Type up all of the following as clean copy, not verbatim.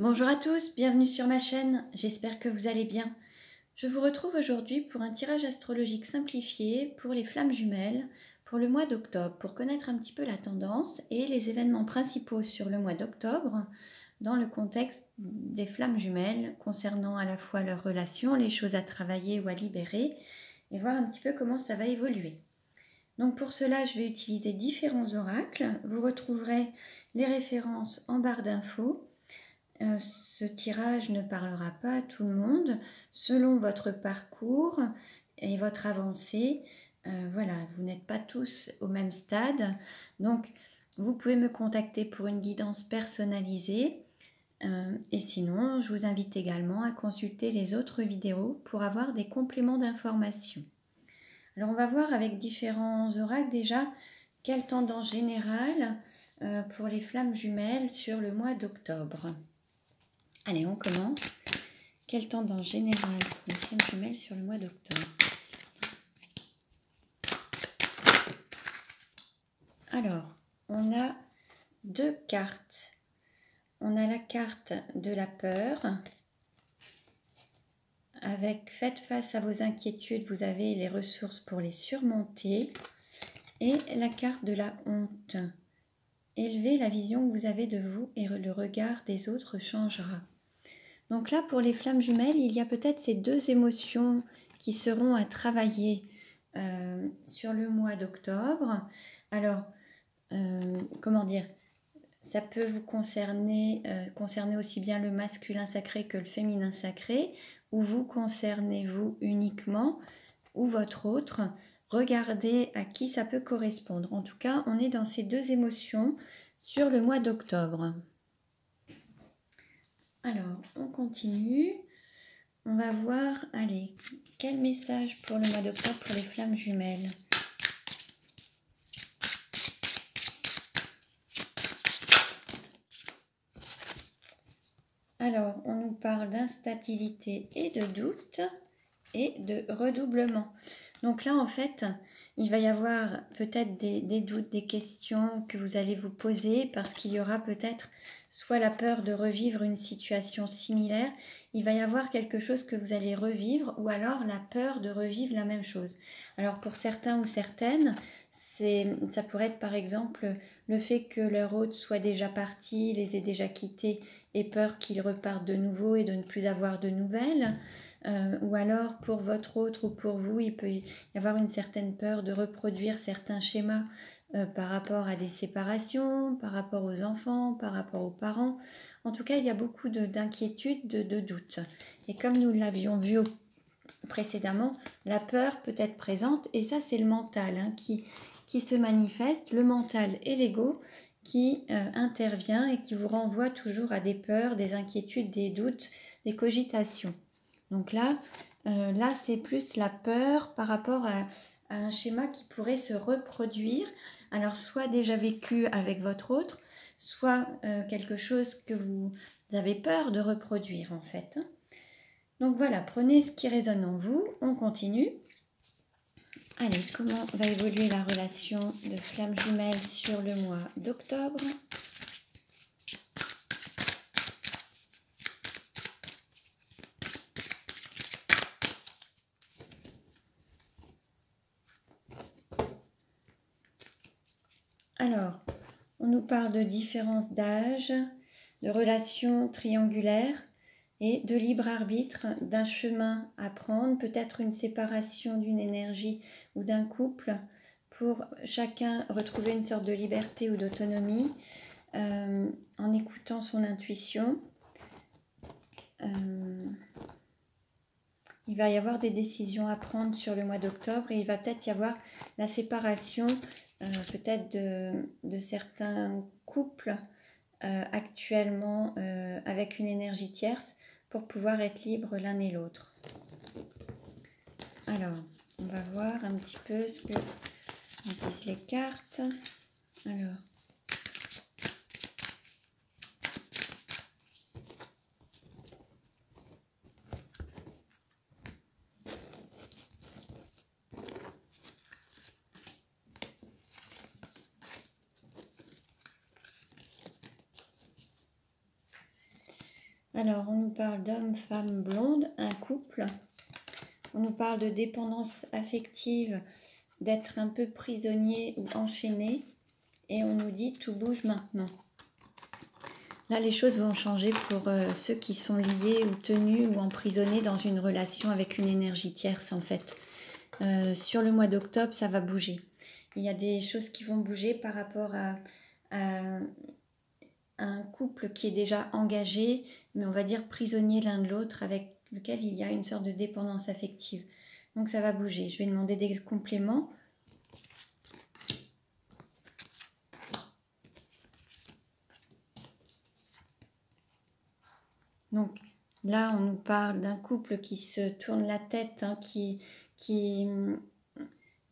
Bonjour à tous, bienvenue sur ma chaîne, j'espère que vous allez bien. Je vous retrouve aujourd'hui pour un tirage astrologique simplifié pour les flammes jumelles pour le mois d'octobre, pour connaître un petit peu la tendance et les événements principaux sur le mois d'octobre dans le contexte des flammes jumelles concernant à la fois leurs relations, les choses à travailler ou à libérer et voir un petit peu comment ça va évoluer. Donc pour cela, je vais utiliser différents oracles, vous retrouverez les références en barre d'infos. Ce tirage ne parlera pas à tout le monde, selon votre parcours et votre avancée. Voilà, vous n'êtes pas tous au même stade, donc vous pouvez me contacter pour une guidance personnalisée. Et sinon, je vous invite également à consulter les autres vidéos pour avoir des compléments d'information. Alors on va voir avec différents oracles déjà quelle tendance générale pour les flammes jumelles sur le mois d'octobre. Allez, on commence. Quelle tendance générale pour les flammes jumelles sur le mois d'octobre? Alors, on a deux cartes. On a la carte de la peur. Avec faites face à vos inquiétudes, vous avez les ressources pour les surmonter. Et la carte de la honte. Élevez la vision que vous avez de vous et le regard des autres changera. Donc là, pour les flammes jumelles, il y a peut-être ces deux émotions qui seront à travailler sur le mois d'octobre. Alors, comment dire, ça peut vous concerner, aussi bien le masculin sacré que le féminin sacré, ou vous concernez vous uniquement, ou votre autre. Regardez à qui ça peut correspondre. En tout cas, on est dans ces deux émotions sur le mois d'octobre. Alors, on continue. On va voir, allez, quel message pour le mois d'octobre pour les flammes jumelles? Alors, on nous parle d'instabilité et de doute et de redoublement. Donc là, en fait, il va y avoir peut-être des doutes, des questions que vous allez vous poser parce qu'il y aura peut-être soit la peur de revivre une situation similaire, il va y avoir quelque chose que vous allez revivre ou alors la peur de revivre la même chose. Alors pour certains ou certaines, ça pourrait être par exemple le fait que leur hôte soit déjà parti, les ait déjà quittés et peur qu'ils repartent de nouveau et de ne plus avoir de nouvelles. Ou alors pour votre autre ou pour vous, il peut y avoir une certaine peur de reproduire certains schémas par rapport à des séparations, par rapport aux enfants, par rapport aux parents. En tout cas, il y a beaucoup d'inquiétudes, de doutes. Et comme nous l'avions vu précédemment, la peur peut être présente et ça c'est le mental hein, qui se manifeste, le mental et l'ego qui intervient et qui vous renvoie toujours à des peurs, des inquiétudes, des doutes, des cogitations. Donc là, c'est plus la peur par rapport à un schéma qui pourrait se reproduire. Alors, soit déjà vécu avec votre autre, soit quelque chose que vous avez peur de reproduire, en fait. Donc voilà, prenez ce qui résonne en vous. On continue. Allez, comment va évoluer la relation de flammes jumelles sur le mois d'octobre ? Alors, on nous parle de différence d'âge, de relations triangulaires et de libre arbitre, d'un chemin à prendre, peut-être une séparation d'une énergie ou d'un couple pour chacun retrouver une sorte de liberté ou d'autonomie en écoutant son intuition. Il va y avoir des décisions à prendre sur le mois d'octobre et il va peut-être y avoir la séparation peut-être de certains couples actuellement avec une énergie tierce pour pouvoir être libres l'un et l'autre. Alors, on va voir un petit peu ce que disent les cartes. Alors, Alors, on nous parle d'homme, femme, blonde, un couple. On nous parle de dépendance affective, d'être un peu prisonnier ou enchaîné. Et on nous dit tout bouge maintenant. Là, les choses vont changer pour ceux qui sont liés ou tenus ou emprisonnés dans une relation avec une énergie tierce, en fait. Sur le mois d'octobre, ça va bouger. Il y a des choses qui vont bouger par rapport à un couple qui est déjà engagé, mais on va dire prisonnier l'un de l'autre, avec lequel il y a une sorte de dépendance affective. Donc ça va bouger. Je vais demander des compléments. Donc là, on nous parle d'un couple qui se tourne la tête, hein, qui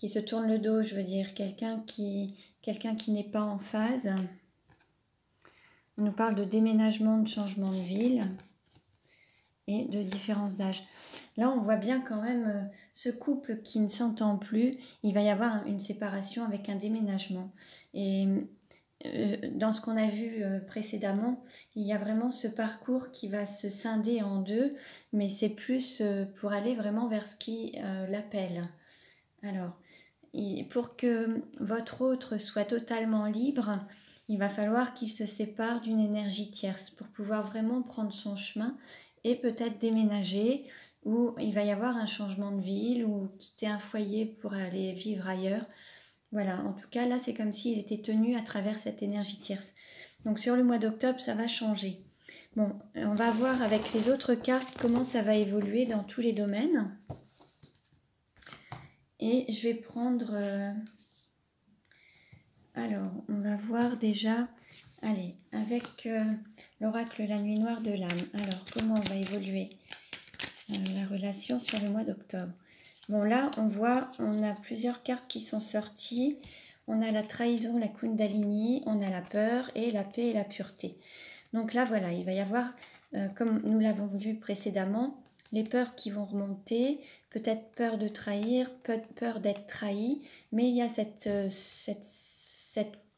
se tourne le dos, je veux dire, quelqu'un qui n'est pas en phase. On nous parle de déménagement, de changement de ville et de différence d'âge. Là, on voit bien quand même ce couple qui ne s'entend plus. Il va y avoir une séparation avec un déménagement. Et dans ce qu'on a vu précédemment, il y a vraiment ce parcours qui va se scinder en deux, mais c'est plus pour aller vraiment vers ce qui l'appelle. Alors, pour que votre autre soit totalement libre, il va falloir qu'il se sépare d'une énergie tierce pour pouvoir vraiment prendre son chemin et peut-être déménager, ou il va y avoir un changement de ville ou quitter un foyer pour aller vivre ailleurs. Voilà, en tout cas, là, c'est comme s'il était tenu à travers cette énergie tierce. Donc, sur le mois d'octobre, ça va changer. Bon, on va voir avec les autres cartes comment ça va évoluer dans tous les domaines. Et je vais prendre... Alors, on va voir déjà, allez, avec l'oracle La Nuit noire de l'âme. Alors, comment va évoluer la relation sur le mois d'octobre? Bon, là, on voit, on a plusieurs cartes qui sont sorties. On a la trahison, la Kundalini, on a la peur et la paix et la pureté. Donc là, voilà, il va y avoir, comme nous l'avons vu précédemment, les peurs qui vont remonter, peut-être peur de trahir, peur d'être trahi, mais il y a cette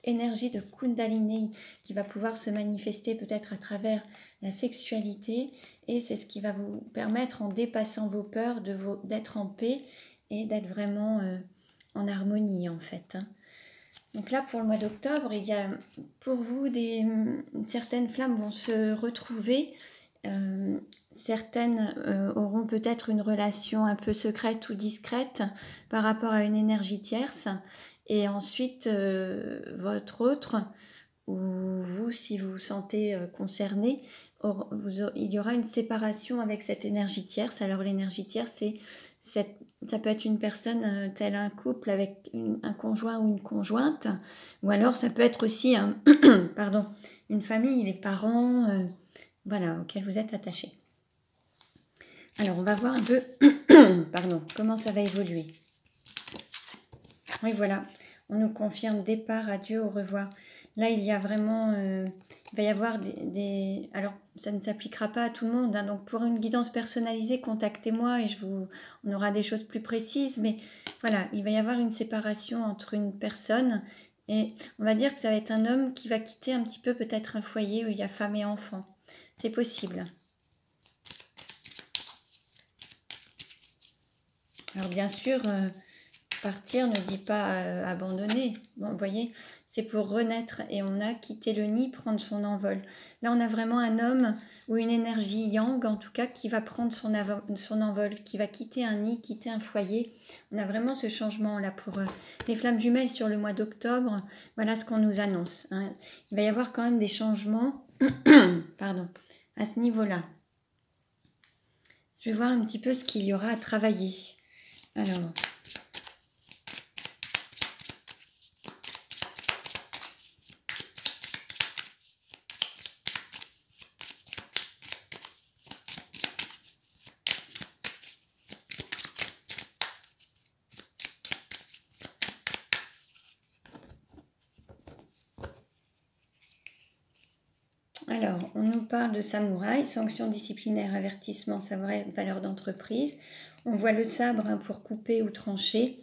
énergie de Kundalini qui va pouvoir se manifester peut-être à travers la sexualité, et c'est ce qui va vous permettre, en dépassant vos peurs, d'être en paix et d'être vraiment en harmonie, en fait. Donc là, pour le mois d'octobre, il y a pour vous certaines flammes vont se retrouver. Certaines auront peut-être une relation un peu secrète ou discrète par rapport à une énergie tierce. Et ensuite, votre autre, ou vous, si vous vous sentez concerné, il y aura une séparation avec cette énergie tierce. Alors l'énergie tierce, ça peut être une personne telle un couple avec un conjoint ou une conjointe. Ou alors ça peut être aussi pardon, une famille, les parents, voilà, auxquels vous êtes attaché. Alors on va voir un peu pardon, comment ça va évoluer. Oui, voilà, on nous confirme départ, adieu, au revoir. Là, il y a vraiment, il va y avoir alors, ça ne s'appliquera pas à tout le monde, hein, donc pour une guidance personnalisée, contactez-moi et on aura des choses plus précises. Mais voilà, il va y avoir une séparation entre une personne et on va dire que ça va être un homme qui va quitter un petit peu peut-être un foyer où il y a femme et enfant. C'est possible. Alors bien sûr... Partir ne dit pas abandonner. Bon, vous voyez, c'est pour renaître et on a quitté le nid, prendre son envol. Là, on a vraiment un homme ou une énergie yang, en tout cas, qui va prendre son envol, qui va quitter un nid, quitter un foyer. On a vraiment ce changement-là pour les flammes jumelles sur le mois d'octobre. Voilà ce qu'on nous annonce, hein. Il va y avoir quand même des changements pardon, à ce niveau-là. Je vais voir un petit peu ce qu'il y aura à travailler. Alors... Alors, on nous parle de samouraï, sanctions disciplinaires, avertissement, valeur d'entreprise. On voit le sabre, hein, pour couper ou trancher.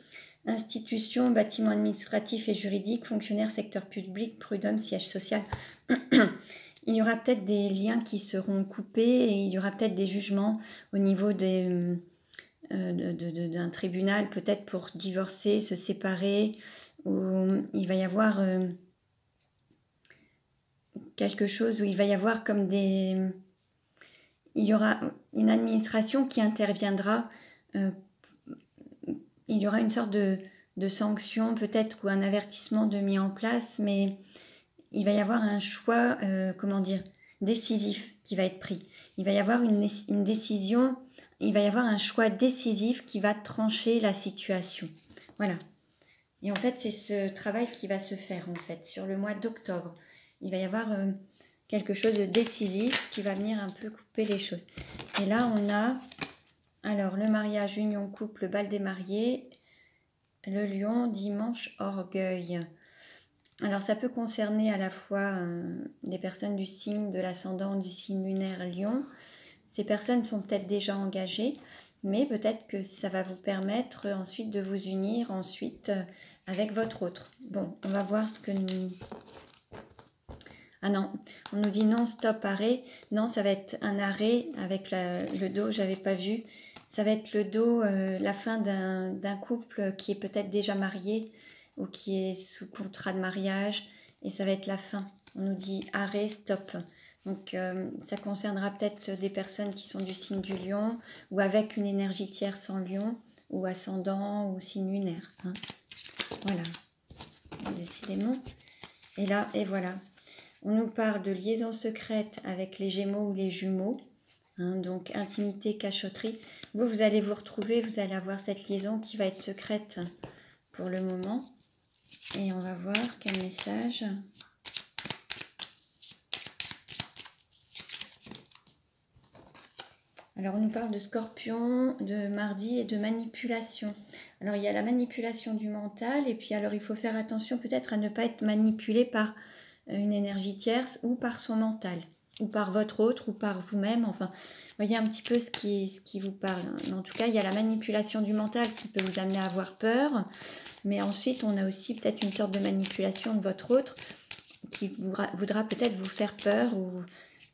Institutions, bâtiments administratifs et juridiques, fonctionnaires, secteur public, prud'homme, siège social. il y aura peut-être des liens qui seront coupés et il y aura peut-être des jugements au niveau des... d'un tribunal, peut-être pour divorcer, se séparer, où il va y avoir quelque chose où il va y avoir comme des... Il y aura une administration qui interviendra, il y aura une sorte de sanction peut-être ou un avertissement de mis en place, mais il va y avoir un choix, comment dire, décisif qui va être pris. Il va y avoir une décision... Il va y avoir un choix décisif qui va trancher la situation. Voilà. Et en fait, c'est ce travail qui va se faire, en fait, sur le mois d'octobre. Il va y avoir quelque chose de décisif qui va venir un peu couper les choses. Et là, on a, alors, le mariage, union, couple, bal des mariés, le lion, dimanche, orgueil. Alors, ça peut concerner à la fois des personnes du signe de l'ascendant, du signe lunaire, lion. Ces personnes sont peut-être déjà engagées, mais peut-être que ça va vous permettre ensuite de vous unir ensuite avec votre autre. Bon, on va voir ce que nous... Ah non, on nous dit non, stop, arrêt. Non, ça va être un arrêt avec le dos, j'avais pas vu. Ça va être le dos, la fin d'un couple qui est peut-être déjà marié ou qui est sous contrat de mariage. Et ça va être la fin. On nous dit arrêt, stop. Donc, ça concernera peut-être des personnes qui sont du signe du lion ou avec une énergie tierce en lion ou ascendant ou signe lunaire. Hein. Voilà, décidément. Et là, et voilà. On nous parle de liaison secrète avec les gémeaux ou les jumeaux. Hein, donc, intimité, cachotterie. Vous allez vous retrouver, vous allez avoir cette liaison qui va être secrète pour le moment. Et on va voir quel message... Alors, on nous parle de scorpion, de mardi et de manipulation. Alors, il y a la manipulation du mental et puis alors, il faut faire attention peut-être à ne pas être manipulé par une énergie tierce ou par son mental ou par votre autre ou par vous-même. Enfin, voyez un petit peu ce qui vous parle. En tout cas, il y a la manipulation du mental qui peut vous amener à avoir peur. Mais ensuite, on a aussi peut-être une sorte de manipulation de votre autre qui voudra peut-être vous faire peur ou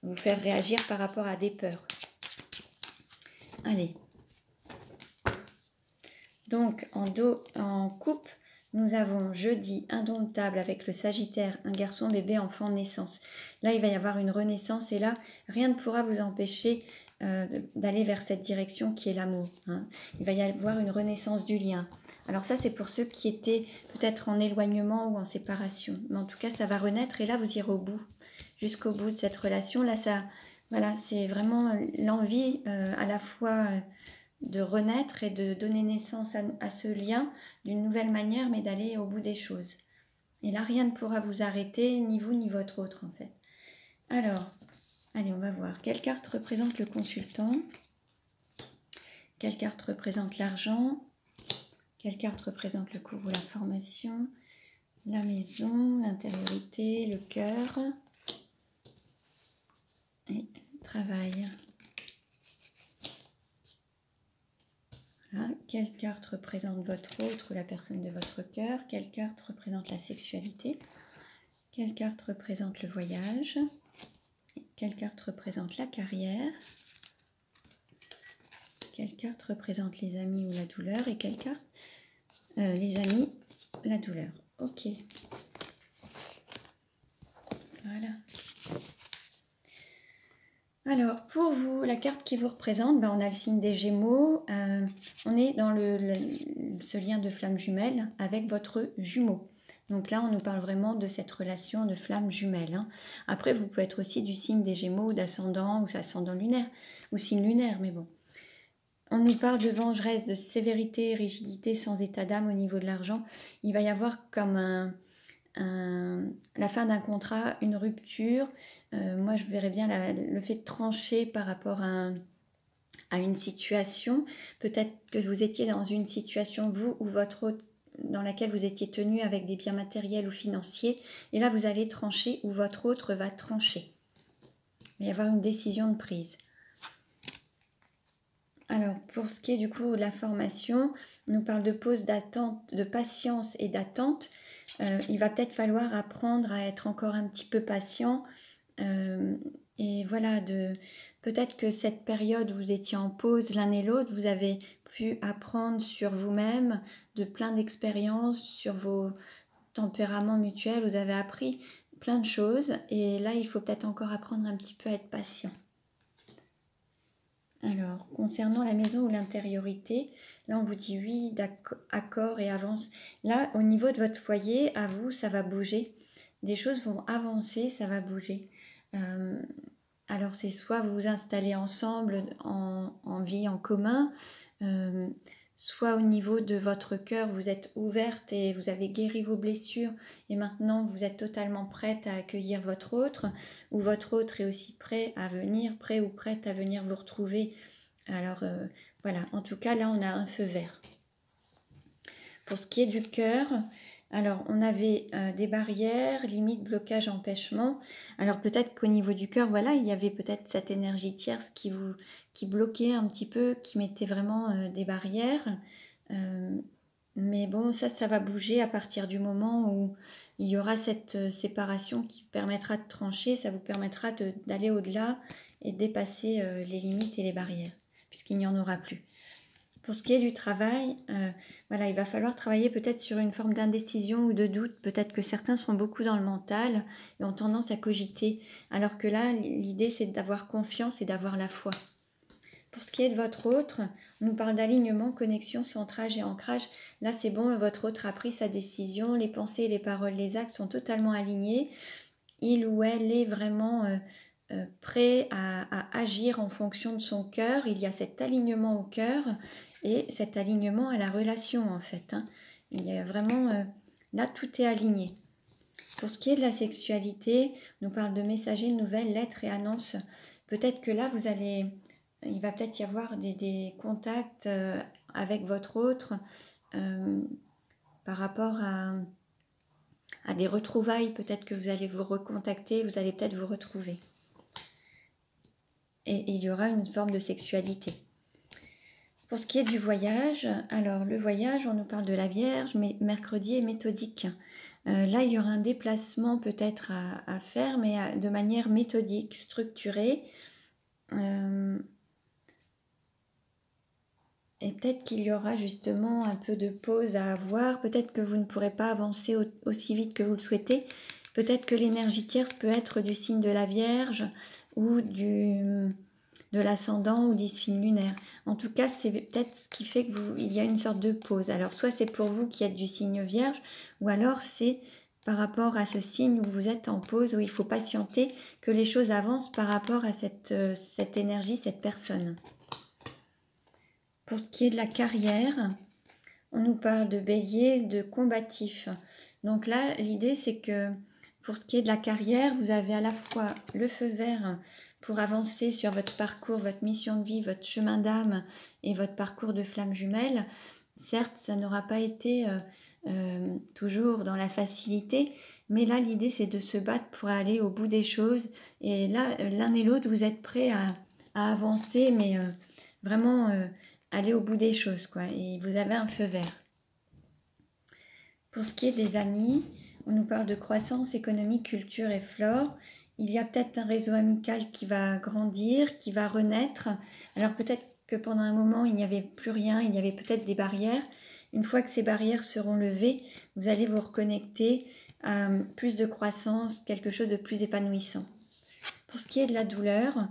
vous faire réagir par rapport à des peurs. Allez, donc en couple, nous avons jeudi indomptable avec le Sagittaire, un garçon, bébé, enfant, naissance. Là, il va y avoir une renaissance et là, rien ne pourra vous empêcher d'aller vers cette direction qui est l'amour. Hein. Il va y avoir une renaissance du lien. Alors ça, c'est pour ceux qui étaient peut-être en éloignement ou en séparation. Mais en tout cas, ça va renaître et là, vous irez au bout, jusqu'au bout de cette relation. Là, ça... Voilà, c'est vraiment l'envie à la fois de renaître et de donner naissance à ce lien d'une nouvelle manière, mais d'aller au bout des choses. Et là, rien ne pourra vous arrêter, ni vous, ni votre autre, en fait. Alors, allez, on va voir. Quelle carte représente le consultant? Quelle carte représente l'argent? Quelle carte représente le cours ou la formation? La maison, l'intériorité, le cœur... Et travail. Voilà. Quelle carte représente votre autre ou la personne de votre cœur? Quelle carte représente la sexualité? Quelle carte représente le voyage? Quelle carte représente la carrière? Quelle carte représente les amis ou la douleur? Et quelle carte les amis, la douleur. Ok. Voilà. Alors, pour vous, la carte qui vous représente, ben on a le signe des Gémeaux. On est dans ce lien de flamme jumelle avec votre jumeau. Donc là, on nous parle vraiment de cette relation de flamme jumelle. Hein. Après, vous pouvez être aussi du signe des Gémeaux, d'ascendant ou ascendant lunaire, ou signe lunaire, mais bon. On nous parle de vengeresse, de sévérité, rigidité, sans état d'âme au niveau de l'argent. Il va y avoir comme la fin d'un contrat, une rupture. Moi, je verrais bien le fait de trancher par rapport à une situation. Peut-être que vous étiez dans une situation, vous ou votre autre, dans laquelle vous étiez tenu avec des biens matériels ou financiers. Et là, vous allez trancher ou votre autre va trancher. Il va y avoir une décision de prise. Alors, pour ce qui est du cours de la formation, on nous parle de pause d'attente, de patience et d'attente. Il va peut-être falloir apprendre à être encore un petit peu patient Et voilà, peut-être que cette période où vous étiez en pause l'un et l'autre, vous avez pu apprendre sur vous-même, de plein d'expériences, sur vos tempéraments mutuels, vous avez appris plein de choses. Et là, il faut peut-être encore apprendre un petit peu à être patient. Alors, concernant la maison ou l'intériorité, là on vous dit oui, accord et avance. Là, au niveau de votre foyer, à vous, ça va bouger. Des choses vont avancer, ça va bouger. Alors, c'est soit vous vous installez ensemble en vie en commun, soit au niveau de votre cœur, vous êtes ouverte et vous avez guéri vos blessures et maintenant vous êtes totalement prête à accueillir votre autre, ou votre autre est aussi prêt ou prête à venir vous retrouver. Alors voilà, en tout cas là on a un feu vert. Pour ce qui est du cœur, alors on avait des barrières, limites, blocages, empêchements. Alors peut-être qu'au niveau du cœur, voilà, il y avait peut-être cette énergie tierce qui bloquait un petit peu, qui mettait vraiment des barrières. Mais bon, ça va bouger à partir du moment où il y aura cette séparation qui permettra de trancher, ça vous permettra d'aller au-delà et de dépasser les limites et les barrières, puisqu'il n'y en aura plus. Pour ce qui est du travail, voilà, il va falloir travailler peut-être sur une forme d'indécision ou de doute. Peut-être que certains sont beaucoup dans le mental et ont tendance à cogiter. Alors que là, l'idée, c'est d'avoir confiance et d'avoir la foi. Pour ce qui est de votre autre, on nous parle d'alignement, connexion, centrage et ancrage. Là, c'est bon, votre autre a pris sa décision. Les pensées, les paroles, les actes sont totalement alignés. Il ou elle est vraiment... prêt à agir en fonction de son cœur. Il y a cet alignement au cœur et cet alignement à la relation en fait, hein. Il y a vraiment, là tout est aligné. Pour ce qui est de la sexualité, on nous parle de messager, nouvelles, lettres et annonces. Peut-être que là vous allez, il va peut-être y avoir des contacts avec votre autre par rapport à des retrouvailles. Peut-être que vous allez vous recontacter, vous allez peut-être vous retrouver. Et il y aura une forme de sexualité. Pour ce qui est du voyage, alors le voyage, on nous parle de la Vierge, mais mercredi est méthodique. Là, il y aura un déplacement peut-être à faire, mais de manière méthodique, structurée. Et peut-être qu'il y aura justement un peu de pause à avoir. Peut-être que vous ne pourrez pas avancer aussi vite que vous le souhaitez. Peut-être que l'énergie tierce peut être du signe de la Vierge, ou de l'ascendant ou du signe lunaire. En tout cas, c'est peut-être ce qui fait qu'il y a une sorte de pause. Alors, soit c'est pour vous qui êtes du signe vierge, ou alors c'est par rapport à ce signe où vous êtes en pause, où il faut patienter que les choses avancent par rapport à cette énergie, cette personne. Pour ce qui est de la carrière, on nous parle de bélier, de combatif. Donc là, l'idée, c'est que pour ce qui est de la carrière, vous avez à la fois le feu vert pour avancer sur votre parcours, votre mission de vie, votre chemin d'âme et votre parcours de flamme jumelle. Certes, ça n'aura pas été toujours dans la facilité, mais là, l'idée, c'est de se battre pour aller au bout des choses. Et là, l'un et l'autre, vous êtes prêts à avancer, mais vraiment aller au bout des choses, quoi. Et vous avez un feu vert. Pour ce qui est des amis... On nous parle de croissance, économie, culture et flore. Il y a peut-être un réseau amical qui va grandir, qui va renaître. Alors peut-être que pendant un moment, il n'y avait plus rien, il y avait peut-être des barrières. Une fois que ces barrières seront levées, vous allez vous reconnecter à plus de croissance, quelque chose de plus épanouissant. Pour ce qui est de la douleur,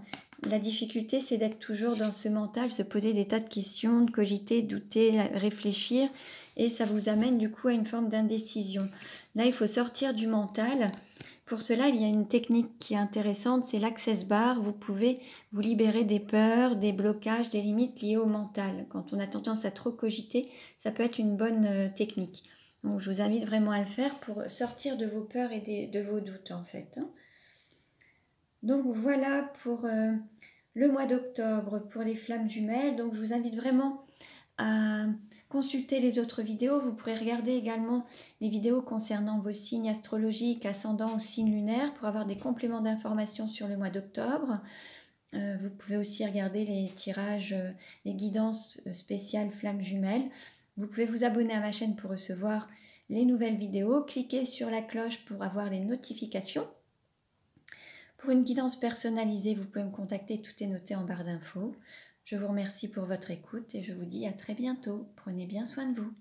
la difficulté, c'est d'être toujours dans ce mental, se poser des tas de questions, de cogiter, douter, réfléchir. Et ça vous amène du coup à une forme d'indécision. Là, il faut sortir du mental. Pour cela, il y a une technique qui est intéressante, c'est l'access bar. Vous pouvez vous libérer des peurs, des blocages, des limites liées au mental. Quand on a tendance à trop cogiter, ça peut être une bonne technique. Donc, je vous invite vraiment à le faire pour sortir de vos peurs et de vos doutes en fait. Donc voilà pour le mois d'octobre pour les flammes jumelles. Donc je vous invite vraiment à consulter les autres vidéos. Vous pourrez regarder également les vidéos concernant vos signes astrologiques, ascendants ou signes lunaires pour avoir des compléments d'informations sur le mois d'octobre. Vous pouvez aussi regarder les tirages, les guidances spéciales flammes jumelles. Vous pouvez vous abonner à ma chaîne pour recevoir les nouvelles vidéos. Cliquez sur la cloche pour avoir les notifications. Pour une guidance personnalisée, vous pouvez me contacter, tout est noté en barre d'infos. Je vous remercie pour votre écoute et je vous dis à très bientôt. Prenez bien soin de vous.